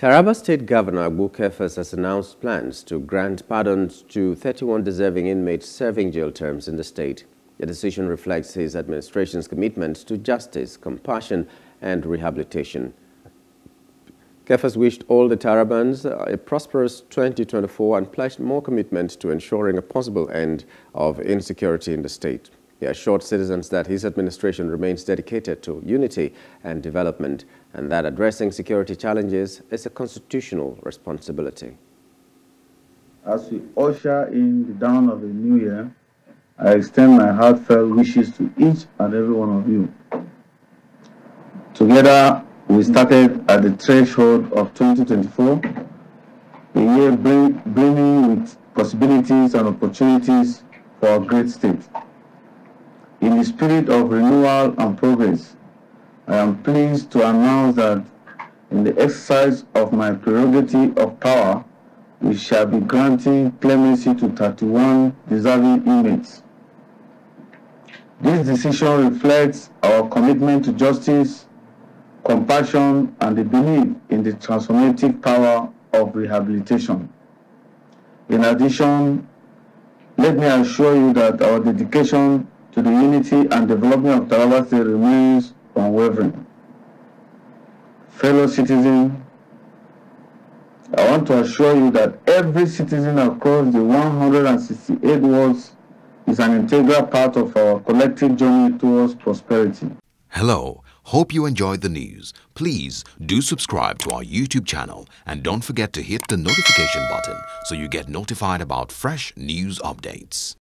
Taraba State Governor Agbu Kefas has announced plans to grant pardons to 31 deserving inmates serving jail terms in the state. The decision reflects his administration's commitment to justice, compassion and rehabilitation. Kefas wished all the Tarabans a prosperous 2024 and pledged more commitment to ensuring a possible end of insecurity in the state. He assured citizens that his administration remains dedicated to unity and development, and that addressing security challenges is a constitutional responsibility. As we usher in the dawn of the new year, I extend my heartfelt wishes to each and every one of you. Together, we started at the threshold of 2024, a year brimming with possibilities and opportunities for our great state. In the spirit of renewal and progress, I am pleased to announce that in the exercise of my prerogative of power, we shall be granting clemency to 31 deserving inmates. This decision reflects our commitment to justice, compassion, and the belief in the transformative power of rehabilitation. In addition, let me assure you that our dedication to the unity and development of Taraba State remains unwavering. Fellow citizens, I want to assure you that every citizen across the 168 wards is an integral part of our collective journey towards prosperity. Hello, hope you enjoyed the news. Please do subscribe to our YouTube channel and don't forget to hit the notification button so you get notified about fresh news updates.